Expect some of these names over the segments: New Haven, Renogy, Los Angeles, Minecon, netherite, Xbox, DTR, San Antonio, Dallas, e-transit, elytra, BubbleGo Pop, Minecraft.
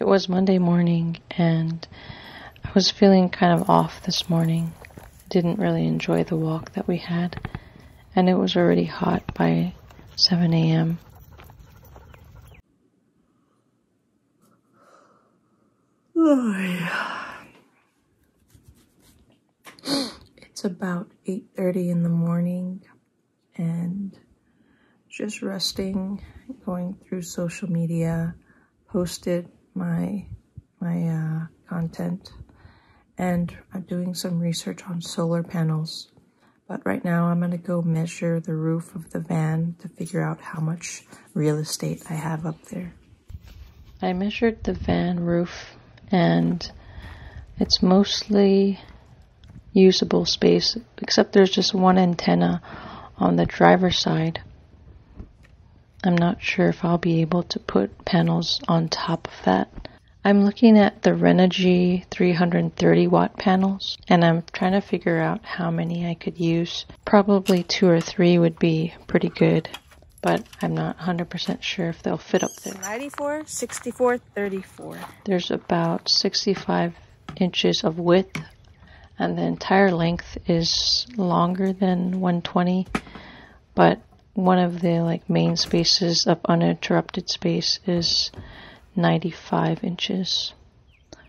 It was Monday morning, and I was feeling kind of off this morning. Didn't really enjoy the walk that we had, and it was already hot by 7 a.m. Oh, yeah. It's about 8:30 in the morning, and just resting, going through social media, posted my content, and I'm doing some research on solar panels. But right now I'm gonna go measure the roof of the van to figure out how much real estate I have up there. I measured the van roof, and it's mostly usable space, except there's just one antenna on the driver's side. I'm not sure if I'll be able to put panels on top of that. I'm looking at the Renogy 330-watt panels, and I'm trying to figure out how many I could use. Probably 2 or 3 would be pretty good, but I'm not 100% sure if they'll fit up there. 94, 64, 34. There's about 65 inches of width, and the entire length is longer than 120, but one of the main spaces of uninterrupted space is 95 inches.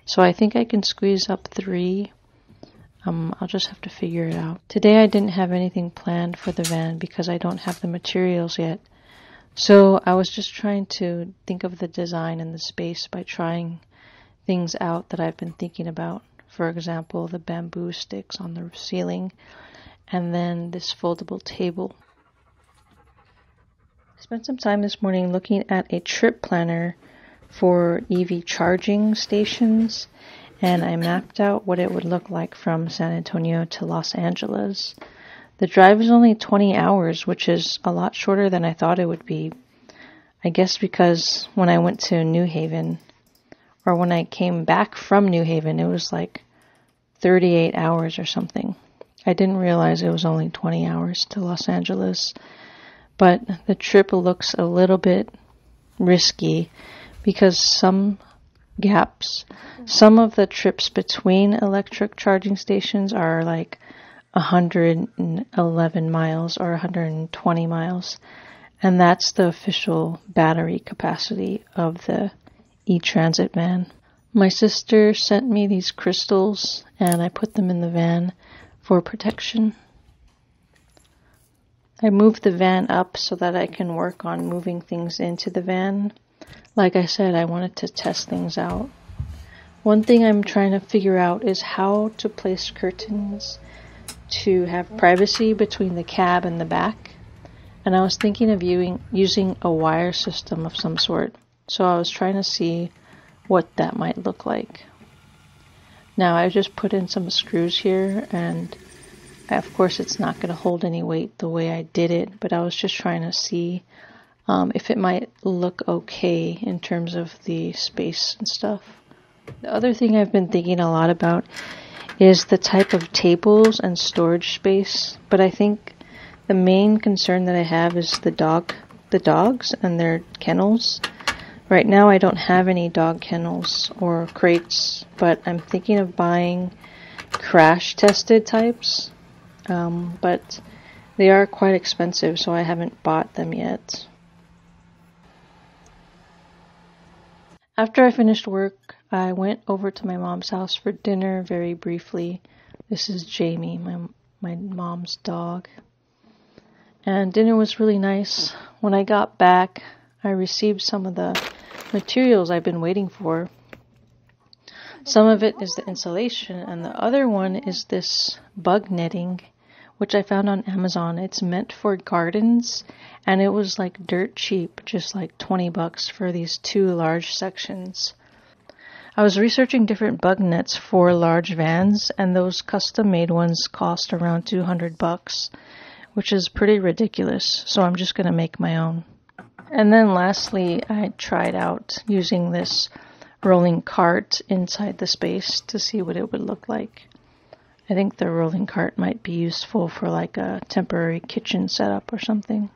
So I think I can squeeze up 3. I'll just have to figure it out. Today I didn't have anything planned for the van because I don't have the materials yet. So I was just trying to think of the design and the space by trying things out that I've been thinking about. For example, the bamboo sticks on the ceiling, and then this foldable table. Spent some time this morning looking at a trip planner for EV charging stations, and I mapped out what it would look like from San Antonio to Los Angeles. The drive is only 20 hours, which is a lot shorter than I thought it would be. I guess because when I went to New Haven, or when I came back from New Haven, it was like 38 hours or something. I didn't realize it was only 20 hours to Los Angeles. But the trip looks a little bit risky because some of the trips between electric charging stations are like 111 miles or 120 miles. And that's the official battery capacity of the e-transit van. My sister sent me these crystals, and I put them in the van for protection. I moved the van up so that I can work on moving things into the van. Like I said, I wanted to test things out. One thing I'm trying to figure out is how to place curtains to have privacy between the cab and the back. And I was thinking of using a wire system of some sort. So I was trying to see what that might look like. Now I just put in some screws here, and of course, it's not going to hold any weight the way I did it, but I was just trying to see if it might look okay in terms of the space and stuff. The other thing I've been thinking a lot about is the type of tables and storage space, but I think the main concern that I have is the dogs and their kennels. Right now, I don't have any dog kennels or crates, but I'm thinking of buying crash-tested types. But they are quite expensive, so I haven't bought them yet. After I finished work, I went over to my mom's house for dinner very briefly. This is Jamie, my mom's dog. And dinner was really nice. When I got back, I received some of the materials I've been waiting for. Some of it is the insulation, and the other one is this bug netting, which I found on Amazon. It's meant for gardens, and it was like dirt cheap, just like $20 for these 2 large sections. I was researching different bug nets for large vans, and those custom-made ones cost around $200, which is pretty ridiculous, so I'm just going to make my own. And then lastly, I tried out using this rolling cart inside the space to see what it would look like. I think the rolling cart might be useful for like a temporary kitchen setup or something.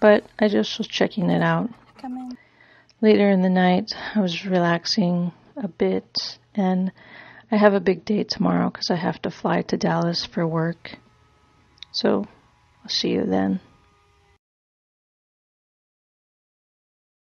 But I just was checking it out. Later in the night, I was relaxing a bit, and I have a big day tomorrow because I have to fly to Dallas for work. So I'll see you then.